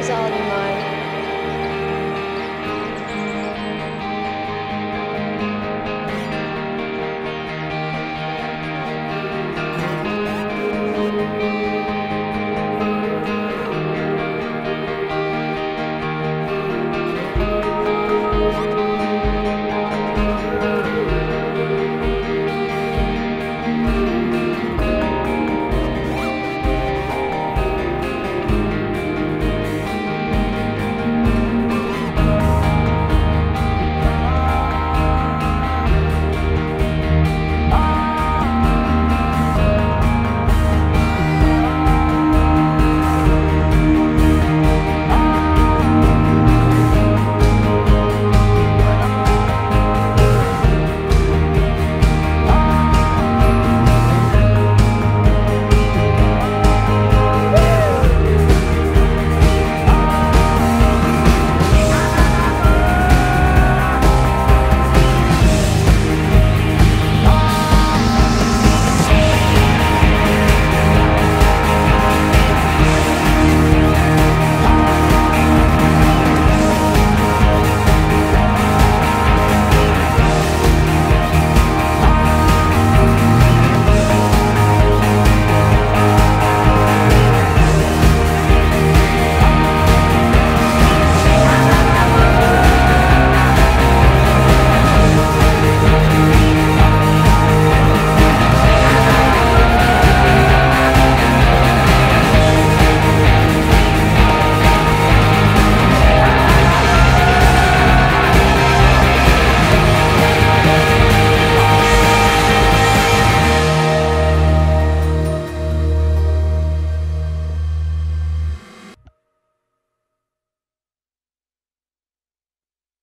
was all in mind.